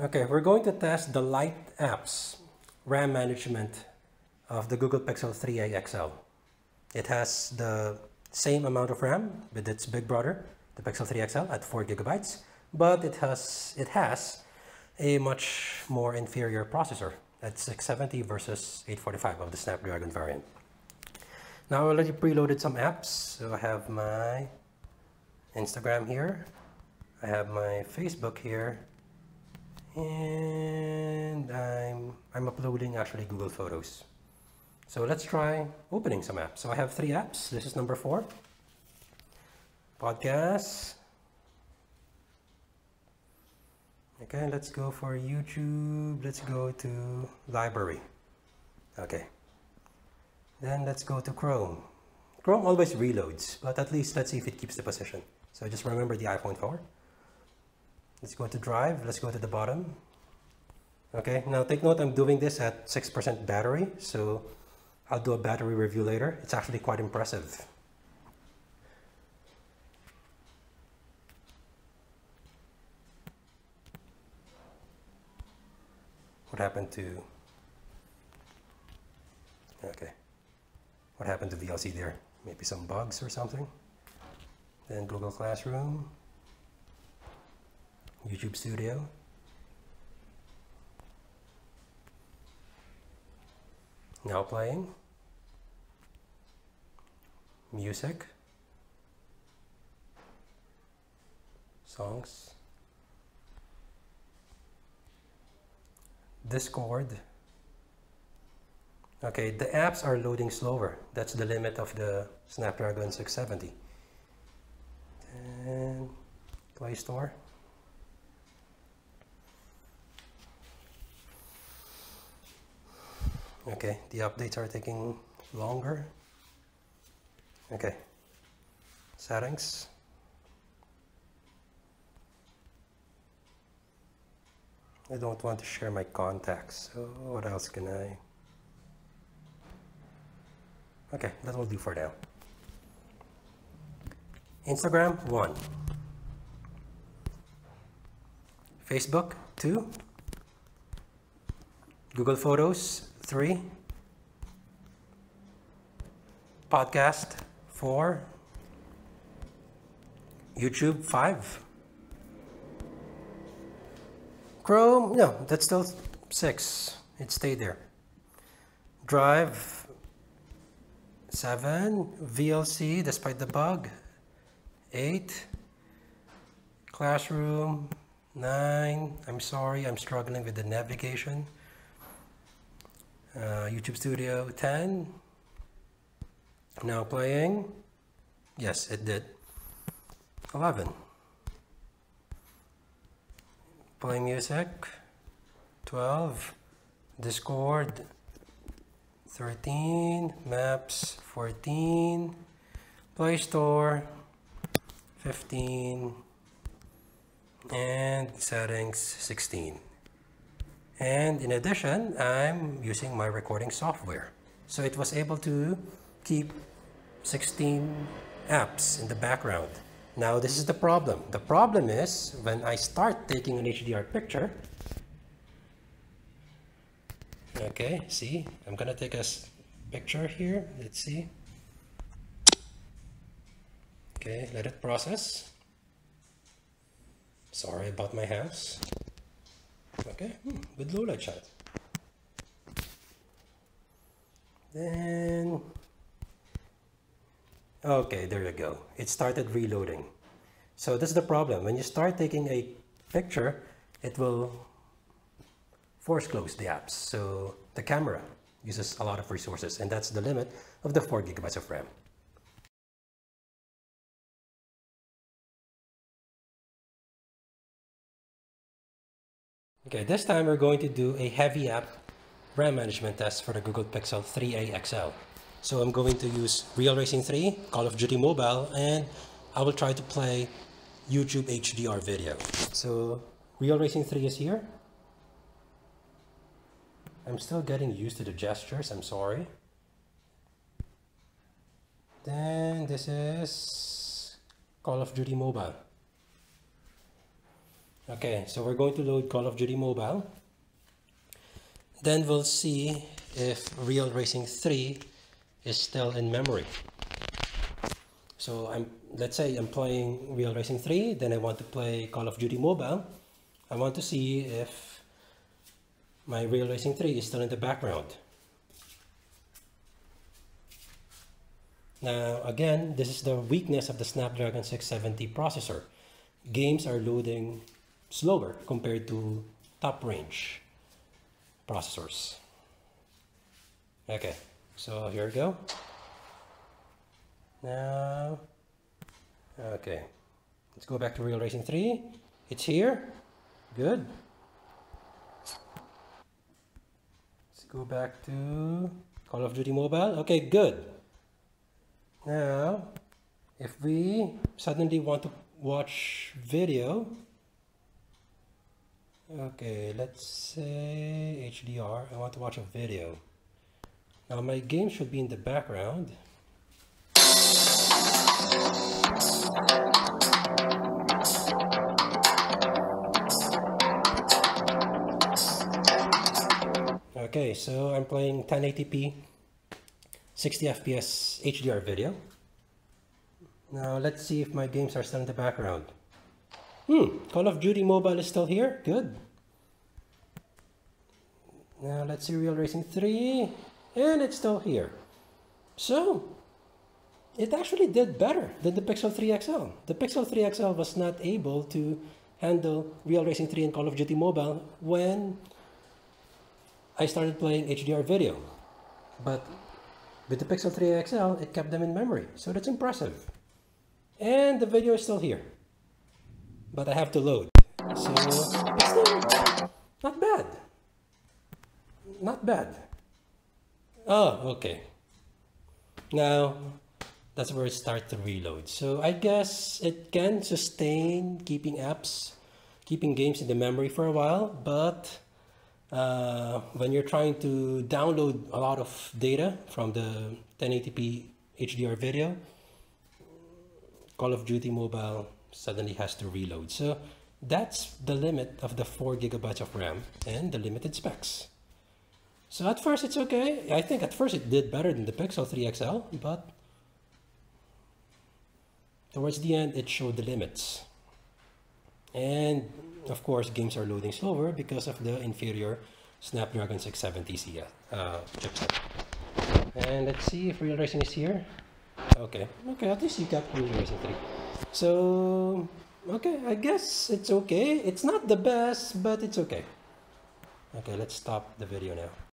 Okay, we're going to test the light apps RAM management of the Google Pixel 3a XL. It has the same amount of RAM with its big brother, the Pixel 3 XL, at 4 GB, but it has a much more inferior processor at 670 versus 845 of the Snapdragon variant. Now I already preloaded some apps, so I have my Instagram here, I have my Facebook here, and I'm uploading actually Google Photos. So let's try opening some apps. So I have 3 apps. This is number 4. Podcasts. Okay, let's go for YouTube. Let's go to library. Okay. Then let's go to Chrome. Chrome always reloads, but at least let's see if it keeps the position. So just remember the iPhone 4. Let's go to Drive. Let's go to the bottom. Okay, now take note I'm doing this at 6% battery, so I'll do a battery review later. It's actually quite impressive. What happened to... Okay. What happened to VLC there? Maybe some bugs or something. Then Google Classroom. YouTube Studio. Now playing. Music. Songs. Discord. Okay, the apps are loading slower. That's the limit of the Snapdragon 670. And Play Store. Okay, the updates are taking longer. Okay, settings. I don't want to share my contacts, so what else can I? Okay, that will do for now. Instagram, 1. Facebook, 2. Google Photos, 3. Podcast, 4. YouTube, 5. Chrome, no, that's still 6. It stayed there. Drive, 7. VLC, despite the bug, 8. Classroom, 9. I'm sorry, I'm struggling with the navigation. YouTube Studio, 10. Now playing. Yes, it did. 11. Play Music, 12. Discord, 13. Maps, 14. Play Store, 15. And Settings, 16. And in addition, I'm using my recording software. So it was able to keep 16 apps in the background. Now this is the problem. The problem is when I start taking an HDR picture, okay, see, I'm gonna take a picture here, let's see. Okay, let it process. Sorry about my house. Okay, with low light shot. Then, okay, there you go. It started reloading. So this is the problem. When you start taking a picture, it will force close the apps. So the camera uses a lot of resources, and that's the limit of the 4 GB of RAM. Okay, this time we're going to do a heavy app RAM management test for the Google Pixel 3a XL. So I'm going to use Real Racing 3, Call of Duty Mobile, and I will try to play YouTube HDR video. So Real Racing 3 is here. I'm still getting used to the gestures, I'm sorry. Then this is Call of Duty Mobile. Okay, so we're going to load Call of Duty Mobile. Then we'll see if Real Racing 3 is still in memory. So let's say I'm playing Real Racing 3, then I want to play Call of Duty Mobile. I want to see if my Real Racing 3 is still in the background. Now again, this is the weakness of the Snapdragon 670 processor. Games are loading slower compared to top range processors. Okay, so here we go. Now, okay, let's go back to Real Racing 3. It's here. Good. Let's go back to Call of Duty Mobile. Okay, good. Now, if we suddenly want to watch video, okay, let's say HDR, I want to watch a video. Now my game should be in the background. Okay, so I'm playing 1080p 60fps HDR video. Now let's see if my games are still in the background. Call of Duty Mobile is still here. Good. Now let's see Real Racing 3, and it's still here. So it actually did better than the Pixel 3 XL. The Pixel 3 XL was not able to handle Real Racing 3 and Call of Duty Mobile when I started playing HDR video. But with the Pixel 3a XL, it kept them in memory. So that's impressive. And the video is still here. But I have to load. So it's still not bad. Not bad. Oh, okay. Now, that's where it starts to reload. So I guess it can sustain keeping games in the memory for a while, but when you're trying to download a lot of data from the 1080p HDR video, Call of Duty Mobile suddenly has to reload. So that's the limit of the 4 gigabytes of RAM and the limited specs. So at first it's okay. I think at first it did better than the Pixel 3 XL, but towards the end, it showed the limits. And of course, games are loading slower because of the inferior Snapdragon 670 chipset. And let's see if Real Racing is here. Okay, at least you got Real Racing 3. So, okay, I guess it's okay. It's not the best, but it's okay. Okay, let's stop the video now.